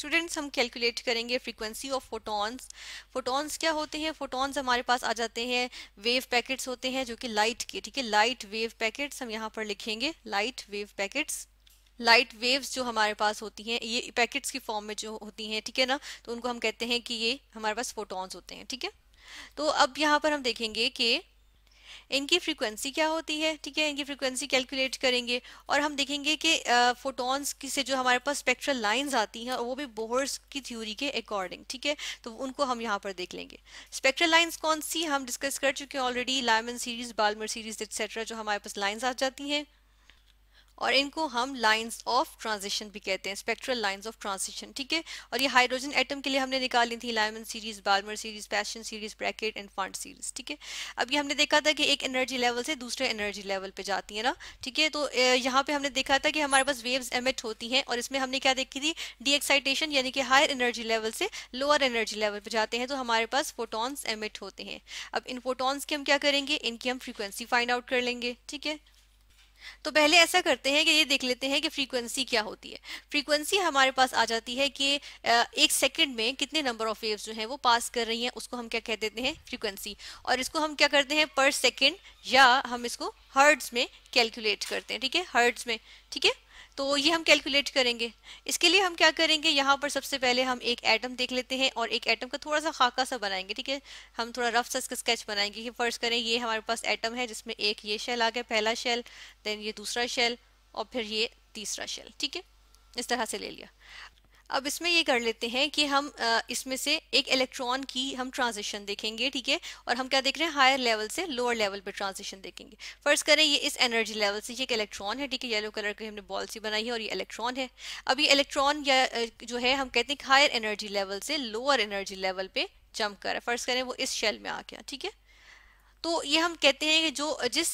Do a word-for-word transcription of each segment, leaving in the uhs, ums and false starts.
Students हम calculate करेंगे frequency of photons. Photons क्या होते हैं? फोटॉन्स हमारे पास आ जाते हैं वेव पैकेट्स होते हैं जो कि लाइट के, ठीक है, लाइट वेव पैकेट्स हम यहाँ पर लिखेंगे, light wave packets. Light waves जो हमारे पास होती हैं ये पैकेट्स की फॉर्म में जो होती हैं, ठीक है ना, तो उनको हम कहते हैं कि ये हमारे पास फोटॉन्स होते हैं, ठीक है। तो अब यहाँ पर हम देखेंगे कि इनकी फ्रीक्वेंसी क्या होती है, ठीक है, इनकी फ्रीक्वेंसी कैलकुलेट करेंगे और हम देखेंगे कि फोटॉन्स की से जो हमारे पास स्पेक्ट्रल लाइंस आती हैं और वो भी बोहर्स की थ्योरी के अकॉर्डिंग, ठीक है, तो उनको हम यहाँ पर देख लेंगे। स्पेक्ट्रल लाइंस कौन सी हम डिस्कस कर चुके हैं already, Lyman series, Balmer series etcetera, जो हमारे पास लाइन्स आ जाती हैं और इनको हम लाइंस ऑफ ट्रांजिशन भी कहते हैं, स्पेक्ट्रल लाइंस ऑफ ट्रांजिशन, ठीक है। और ये हाइड्रोजन एटम के लिए हमने निकाली थी Lyman series, Balmer series, Paschen series, Brackett and Pfund series, ठीक है। अब ये हमने देखा था कि एक एनर्जी लेवल से दूसरे एनर्जी लेवल पे जाती है ना, ठीक है। तो यहाँ पे हमने देखा था कि हमारे पास वेव्स एमिट होती हैं और इसमें हमने क्या देखी थी, डीएक्साइटेशन, यानी कि हायर एनर्जी लेवल से लोअर एनर्जी लेवल पे जाते हैं तो हमारे पास फोटॉन्स एमिट होते हैं। अब इन फोटॉन्स की हम क्या करेंगे, इनकी हम फ्रीक्वेंसी फाइंड आउट कर लेंगे, ठीक है। तो पहले ऐसा करते हैं कि ये देख लेते हैं कि फ्रीक्वेंसी क्या होती है। फ्रीक्वेंसी हमारे पास आ जाती है कि एक सेकंड में कितने नंबर ऑफ वेव्स जो हैं वो पास कर रही हैं, उसको हम क्या कह देते हैं, फ्रीक्वेंसी। और इसको हम क्या करते हैं पर सेकंड, या हम इसको हर्ट्ज में कैलकुलेट करते हैं, ठीक है, हर्ट्ज में, ठीक है। तो ये हम कैलकुलेट करेंगे। इसके लिए हम क्या करेंगे, यहाँ पर सबसे पहले हम एक एटम देख लेते हैं और एक एटम का थोड़ा सा खाका सा बनाएंगे, ठीक है, हम थोड़ा रफ सा इसका स्केच बनाएंगे कि फर्स्ट करें ये हमारे पास एटम है जिसमें एक ये शेल आ गया, पहला शेल, देन ये दूसरा शेल और फिर ये तीसरा शेल, ठीक है, इस तरह से ले लिया। अब इसमें ये कर लेते हैं कि हम इसमें से एक इलेक्ट्रॉन की हम ट्रांजिशन देखेंगे, ठीक है, और हम क्या देख रहे हैं, हायर लेवल से लोअर लेवल पे ट्रांजिशन देखेंगे। फर्स्ट करें ये इस एनर्जी लेवल से, ये एक इलेक्ट्रॉन है, ठीक है, येलो कलर की हमने बॉल सी बनाई है और ये इलेक्ट्रॉन है। अब ये इलेक्ट्रॉन या जो है हम कहते हैं हायर एनर्जी लेवल से लोअर एनर्जी लेवल पे जंप कर, फर्स्ट करें वो इस शेल में आ गया, ठीक है। तो ये हम कहते हैं कि जो जिस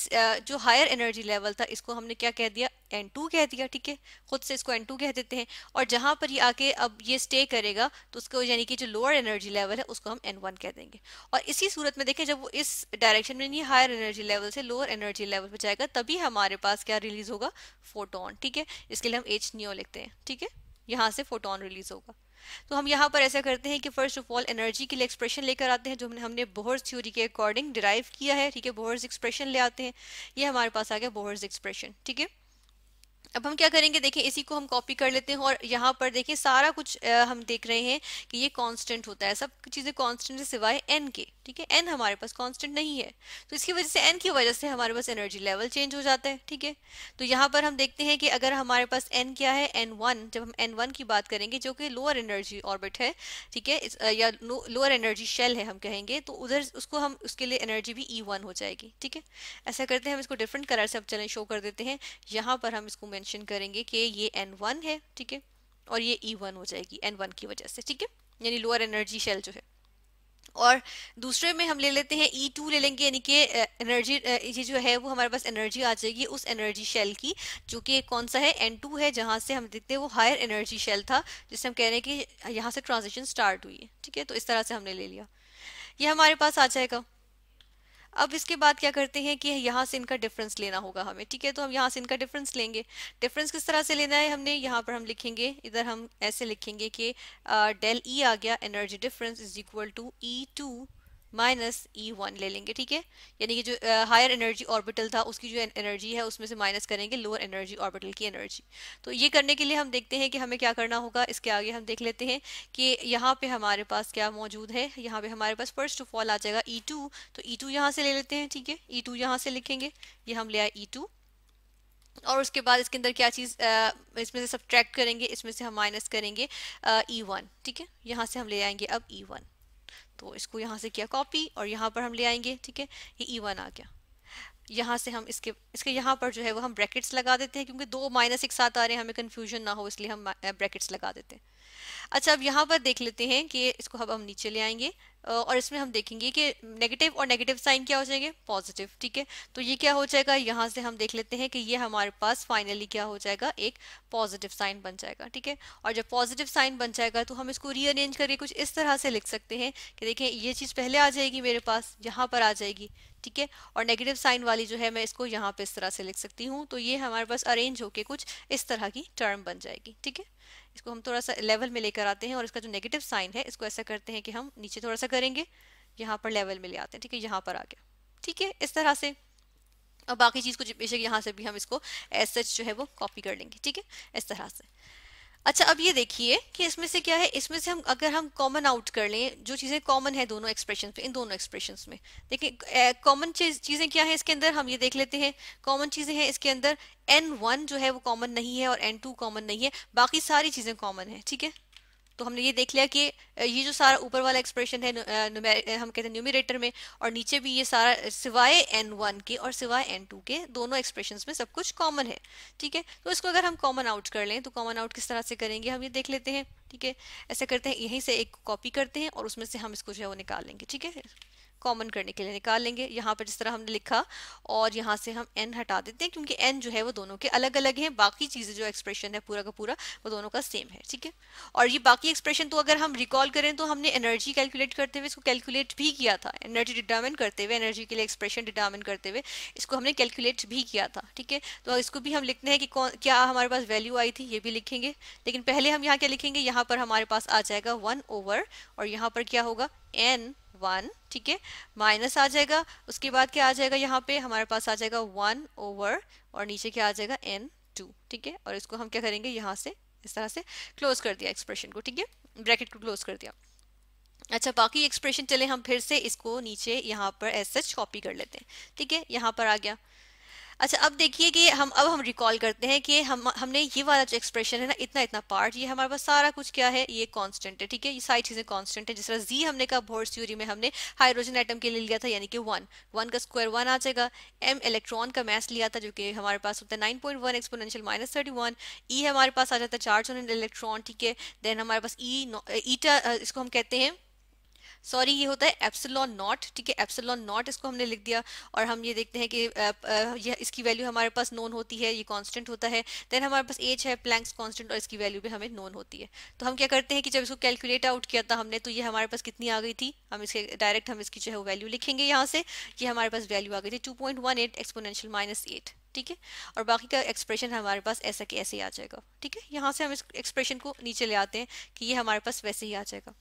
जो हायर एनर्जी लेवल था इसको हमने क्या कह दिया, एन टू कह दिया, ठीक है, खुद से इसको एन टू कह देते हैं। और जहाँ पर ये आके अब ये स्टे करेगा तो उसको यानी कि जो लोअर एनर्जी लेवल है उसको हम एन वन कह देंगे। और इसी सूरत में देखें जब वो इस डायरेक्शन में नहीं, हायर एनर्जी लेवल से लोअर एनर्जी लेवल पर जाएगा तभी हमारे पास क्या रिलीज होगा, फोटॉन, ठीक है, इसके लिए हम एच न्यू लिखते हैं, ठीक है, यहाँ से फोटॉन रिलीज होगा। तो हम यहाँ पर ऐसा करते हैं कि फर्स्ट ऑफ ऑल एनर्जी के लिए एक्सप्रेशन लेकर आते हैं जो हमने बोहर्स थ्योरी के अकॉर्डिंग डिराइव किया है, ठीक है, बोहर्स एक्सप्रेशन ले आते हैं, ये हमारे पास आ गया बोहर्स एक्सप्रेशन, ठीक है। अब हम क्या करेंगे, देखें इसी को हम कॉपी कर लेते हैं और यहाँ पर देखें सारा कुछ आ, हम देख रहे हैं कि ये कांस्टेंट होता है, सब चीज़ें कांस्टेंट है सिवाय एन के, ठीक है, एन हमारे पास कांस्टेंट नहीं है तो इसकी वजह से एन की वजह से हमारे पास एनर्जी लेवल चेंज हो जाता है, ठीक है। तो यहाँ पर हम देखते हैं कि अगर हमारे पास एन क्या है, एन वन, जब हम एन वन की बात करेंगे जो कि लोअर एनर्जी ऑर्बिट है, ठीक है, या लोअर एनर्जी शेल है हम कहेंगे, तो उधर उसको हम उसके लिए एनर्जी भी ई वन हो जाएगी, ठीक है। ऐसा करते हैं हम इसको डिफरेंट कलर से अब चलें शो कर देते हैं, यहाँ पर हम इसको मेंशन करेंगे कि ये एन वन है, ठीक है, और ये ई वन हो जाएगी एन वन की वजह से, ठीक है, यानी लोअर एनर्जी शेल जो है। और दूसरे में हम ले लेते हैं ई टू ले लेंगे, यानी कि एनर्जी ये जो है वो हमारे पास एनर्जी आ जाएगी उस एनर्जी शेल की जो कि कौन सा है, एन टू है, जहाँ से हम देखते हैं वो हायर एनर्जी शेल था जिससे हम कह रहे हैं कि यहाँ से ट्रांजिशन स्टार्ट हुई है, ठीक है। तो इस तरह से हमने ले लिया, ये हमारे पास आ जाएगा। अब इसके बाद क्या करते हैं कि यहाँ से इनका डिफरेंस लेना होगा हमें, ठीक है, तो हम यहाँ से इनका डिफरेंस लेंगे। डिफरेंस किस तरह से लेना है, हमने यहाँ पर हम लिखेंगे, इधर हम ऐसे लिखेंगे कि डेल ई आ गया, energy difference is equal to E two minus E one ले लेंगे, ठीक है, यानी कि जो हायर एनर्जी ऑर्बिटल था उसकी जो एनर्जी है उसमें से माइनस करेंगे लोअर एनर्जी ऑर्बिटल की एनर्जी। तो ये करने के लिए हम देखते हैं कि हमें क्या करना होगा, इसके आगे हम देख लेते हैं कि यहाँ पे हमारे पास क्या मौजूद है। यहाँ पे हमारे पास फर्स्ट ऑफ ऑल आ जाएगा ई टू, तो ई टू यहाँ से ले लेते हैं, ठीक है, ई टू यहाँ से लिखेंगे, ये हम ले आए ई टू, और उसके बाद इसके अंदर क्या चीज़ इसमें से सब्ट्रैक्ट करेंगे, इसमें से हम माइनस करेंगे ई वन, ठीक है, यहाँ से हम ले आएंगे अब ई वन, तो इसको यहाँ से किया कॉपी और यहाँ पर हम ले आएंगे, ठीक है, ये ई वन आ गया। यहाँ से हम इसके इसके यहाँ पर जो है वो हम ब्रैकेट्स लगा देते हैं क्योंकि दो माइनस एक साथ आ रहे हैं, हमें कन्फ्यूजन ना हो इसलिए हम ब्रैकेट्स लगा देते हैं। अच्छा, अब यहाँ पर देख लेते हैं कि इसको अब हम नीचे ले आएंगे और इसमें हम देखेंगे कि नेगेटिव और नेगेटिव साइन क्या हो जाएंगे, पॉजिटिव, ठीक है। तो ये क्या हो जाएगा, यहाँ से हम देख लेते हैं कि ये हमारे पास फाइनली क्या हो जाएगा, एक पॉजिटिव साइन बन जाएगा, ठीक है। और जब पॉजिटिव साइन बन जाएगा तो हम इसको रीअरेंज करके कुछ इस तरह से लिख सकते हैं कि देखें ये चीज़ पहले आ जाएगी मेरे पास, यहाँ पर आ जाएगी, ठीक है, और नेगेटिव साइन वाली जो है मैं इसको यहाँ पे इस तरह से लिख सकती हूँ। तो ये हमारे पास अरेंज होके कुछ इस तरह की टर्म बन जाएगी। ठीक है, इसको हम थोड़ा सा लेवल में लेकर आते हैं और इसका जो नेगेटिव साइन है इसको ऐसा करते हैं कि हम नीचे थोड़ा सा करेंगे, यहाँ पर लेवल में ले आते हैं। ठीक है, यहाँ पर आ गया। ठीक है, इस तरह से। और बाकी चीज़ को बेशक यहाँ से भी हम इसको एज सच जो है वो कॉपी कर लेंगे। ठीक है, इस तरह से। अच्छा, अब ये देखिए कि इसमें से क्या है, इसमें से हम अगर हम कॉमन आउट कर लें जो चीज़ें कॉमन है दोनों एक्सप्रेशन पे, इन दोनों एक्सप्रेशन में देखिए कॉमन चीज़ें क्या है इसके अंदर, हम ये देख लेते हैं। कॉमन चीज़ें हैं इसके अंदर एन वन जो है वो कॉमन नहीं है और एन टू कॉमन नहीं है, बाकी सारी चीज़ें कॉमन है। ठीक है, तो हमने ये देख लिया कि ये जो सारा ऊपर वाला एक्सप्रेशन है हम कहते हैं न्यूमरेटर में, और नीचे भी ये सारा सिवाय एन वन के और सिवाय एन टू के दोनों एक्सप्रेशंस में सब कुछ कॉमन है। ठीक है, तो इसको अगर हम कॉमन आउट कर लें तो कॉमन आउट किस तरह से करेंगे हम ये देख लेते हैं। ठीक है, ऐसा करते हैं यहीं से एक कॉपी करते हैं और उसमें से हम इसको जो है वो निकाल लेंगे। ठीक है, कॉमन करने के लिए निकाल लेंगे यहाँ पर जिस तरह हमने लिखा, और यहाँ से हम एन हटा देते हैं क्योंकि एन जो है वो दोनों के अलग अलग हैं, बाकी चीज़ें जो एक्सप्रेशन है पूरा का पूरा वो दोनों का सेम है। ठीक है, और ये बाकी एक्सप्रेशन तो अगर हम रिकॉल करें तो हमने एनर्जी कैलकुलेट करते हुए इसको कैलकुलेट भी किया था, एनर्जी डिटर्मिन करते हुए, एनर्जी के लिए एक्सप्रेशन डिटर्मिन करते हुए इसको हमने कैलकुलेट भी किया था। ठीक है, तो इसको भी हम लिखते हैं कि कौन क्या हमारे पास वैल्यू आई थी ये भी लिखेंगे, लेकिन पहले हम यहाँ क्या लिखेंगे, यहाँ पर हमारे पास आ जाएगा वन ओवर और यहाँ पर क्या होगा एन वन। ठीक है, माइनस आ जाएगा, उसके बाद क्या आ जाएगा यहाँ पे हमारे पास आ जाएगा वन ओवर और नीचे क्या आ जाएगा एन टू। ठीक है, और इसको हम क्या करेंगे यहाँ से इस तरह से क्लोज कर दिया एक्सप्रेशन को। ठीक है, ब्रैकेट को क्लोज कर दिया। अच्छा, बाकी एक्सप्रेशन चले हम फिर से इसको नीचे यहाँ पर एज सच कॉपी कर लेते हैं। ठीक है, यहाँ पर आ गया। अच्छा, अब देखिए कि हम अब हम रिकॉल करते हैं कि हम हमने ये वाला जो एक्सप्रेशन है ना इतना इतना पार्ट ये हमारे पास सारा कुछ क्या है ये कांस्टेंट है। ठीक है, ये सारी चीज़ें कांस्टेंट है। जिस तरह जी हमने कहा बोहर्स थ्योरी में हमने हाइड्रोजन एटम के लिए लिया था यानी कि वन, वन का स्क्वायर वन आ जाएगा। एम इलेक्ट्रॉन का मास लिया था जो कि हमारे पास होता है nine point one exponential minus thirty one. E हमारे पास आ जाता है चार्ज ऑन इलेक्ट्रॉन। ठीक है, देन हमारे पास ई ईटा इसको हम कहते हैं सॉरी ये होता है एप्सिलॉन नॉट। ठीक है, एप्सिलॉन नॉट इसको हमने लिख दिया और हम ये देखते हैं कि आ, आ, ये इसकी वैल्यू हमारे पास नोन होती है, ये कांस्टेंट होता है। देन हमारे पास एच है प्लैंक्स कांस्टेंट और इसकी वैल्यू भी हमें नोन होती है। तो हम क्या करते हैं कि जब इसको कैलकुलेट आउट किया था हमने तो ये हमारे पास कितनी आ गई थी, हम इसके डायरेक्ट हम इसकी जो है वैल्यू लिखेंगे यहाँ से, ये हमारे पास वैल्यू आ गई थी two point one eight exponential minus eight. ठीक है, और बाकी का एक्सप्रेशन हमारे पास ऐसा कि ऐसे ही आ जाएगा। ठीक है, यहाँ से हम इस एक्सप्रेशन को नीचे ले आते हैं कि ये हमारे पास वैसे ही आ जाएगा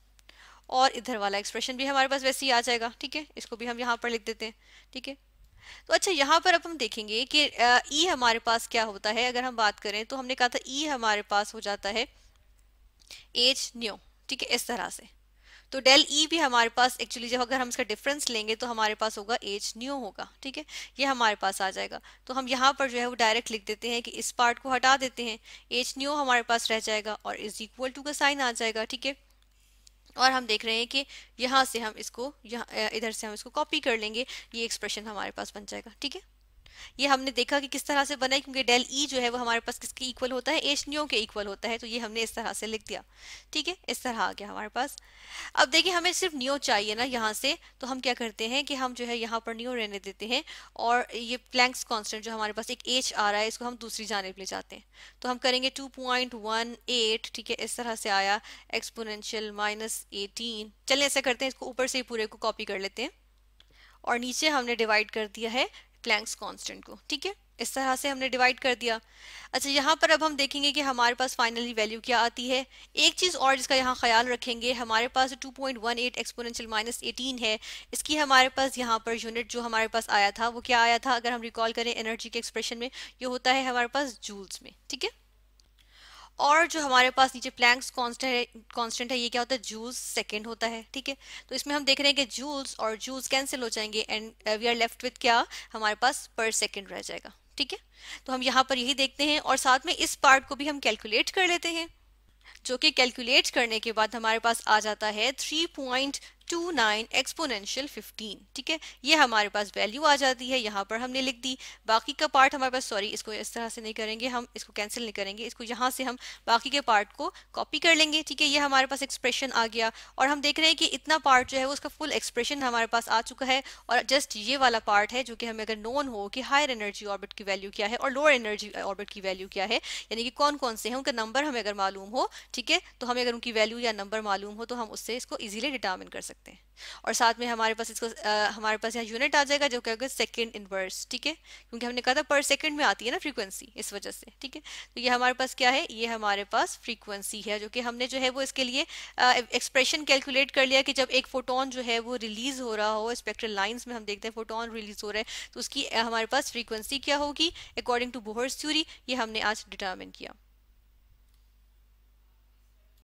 और इधर वाला एक्सप्रेशन भी हमारे पास वैसे ही आ जाएगा। ठीक है, इसको भी हम यहाँ पर लिख देते हैं। ठीक है, तो अच्छा यहाँ पर अब हम देखेंगे कि ई हमारे पास क्या होता है। अगर हम बात करें तो हमने कहा था ई हमारे पास हो जाता है एच न्यू। ठीक है, इस तरह से। तो डेल ई भी हमारे पास एक्चुअली जब अगर हम इसका डिफरेंस लेंगे तो हमारे पास होगा एच न्यू होगा। ठीक है, ये हमारे पास आ जाएगा। तो हम यहाँ पर जो है वो डायरेक्ट लिख देते हैं कि इस पार्ट को हटा देते हैं, एच न्यू हमारे पास रह जाएगा और इज इक्वल टू का साइन आ जाएगा। ठीक है, और हम देख रहे हैं कि यहाँ से हम इसको यहाँ इधर से हम इसको कॉपी कर लेंगे, ये एक्सप्रेशन हमारे पास बन जाएगा। ठीक है, ये हमने देखा कि किस तरह से बना है क्योंकि डेल ई जो है वो हमारे पास किसके इक्वल होता है, एच न्यू के इक्वल होता है। तो ये हमने इस तरह से लिख दिया। ठीक है, इस तरह आ गया हमारे पास। अब देखिए हमें सिर्फ न्यू चाहिए ना यहाँ से, तो हम क्या करते हैं कि हम जो है यहाँ पर न्यू रहने देते हैं और ये प्लैंक्स कांस्टेंट जो हमारे पास एक एच आ रहा है इसको हम दूसरी जानेब ले जाते हैं। तो हम करेंगे टू पॉइंट वन एट। ठीक है, इस तरह से आया एक्सपोनेंशियल माइनस एटीन। चलिए ऐसा करते हैं इसको ऊपर से ही पूरे को कॉपी कर लेते हैं और नीचे हमने डिवाइड कर दिया है प्लैंक्स कांस्टेंट को। ठीक है, इस तरह से हमने डिवाइड कर दिया। अच्छा, यहाँ पर अब हम देखेंगे कि हमारे पास फाइनली वैल्यू क्या आती है। एक चीज़ और जिसका यहाँ ख्याल रखेंगे, हमारे पास जो two point one eight exponential minus eighteen है इसकी हमारे पास यहाँ पर यूनिट जो हमारे पास आया था वो क्या आया था, अगर हम रिकॉल करें एनर्जी के एक्सप्रेशन में ये होता है हमारे पास जूल्स में। ठीक है, और जो हमारे पास नीचे प्लैंक्स कांस्टेंट है कांस्टेंट है ये क्या होता है, जूल्स सेकंड होता है। ठीक है, तो इसमें हम देख रहे हैं कि जूल्स और जूल्स कैंसिल हो जाएंगे and we are left with क्या, हमारे पास पर सेकंड रह जाएगा। ठीक है, तो हम यहाँ पर यही देखते हैं और साथ में इस पार्ट को भी हम कैलकुलेट कर लेते हैं जो कि कैलकुलेट करने के बाद हमारे पास आ जाता है three point two nine exponential fifteen. ठीक है, ये हमारे पास वैल्यू आ जाती है, यहाँ पर हमने लिख दी। बाकी का पार्ट हमारे पास सॉरी इसको इस तरह से नहीं करेंगे, हम इसको कैंसिल नहीं करेंगे, इसको यहाँ से हम बाकी के पार्ट को कॉपी कर लेंगे। ठीक है, ये हमारे पास एक्सप्रेशन आ गया और हम देख रहे हैं कि इतना पार्ट जो है उसका फुल एक्सप्रेशन हमारे पास आ चुका है और जस्ट ये वाला पार्ट है जो कि हमें अगर नोन हो कि हायर एनर्जी ऑर्बिट की वैल्यू क्या है और लोअर एनर्जी ऑर्बिट की वैल्यू क्या है, यानी कि कौन कौन से हैं उनका नंबर हमें अगर मालूम हो। ठीक है, तो हमें अगर उनकी वैल्यू या नंबर मालूम हो तो हम उससे इसको ईजिली डिटर्मिन कर सकते हैं। सकते हैं। और साथ में हमारे पास इसको आ, हमारे पास यहाँ यूनिट आ जाएगा जो क्या होगा सेकंड इनवर्स, ठीक है, क्योंकि हमने कहा था पर सेकंड में आती है ना फ्रीक्वेंसी, इस वजह से, ठीक है। तो ये हमारे पास क्या है, ये हमारे पास फ्रीक्वेंसी है जो कि हमने जो है वो इसके लिए एक्सप्रेशन कैलकुलेट कर लिया कि जब एक फोटोन जो है वो रिलीज हो रहा हो, स्पेक्ट्रल लाइंस में हम देखते हैं फोटोन रिलीज हो रहा है, तो उसकी आ, हमारे पास फ्रीक्वेंसी क्या होगी अकॉर्डिंग टू बोहर्स थ्योरी, ये हमने आज डिटर्मिन किया।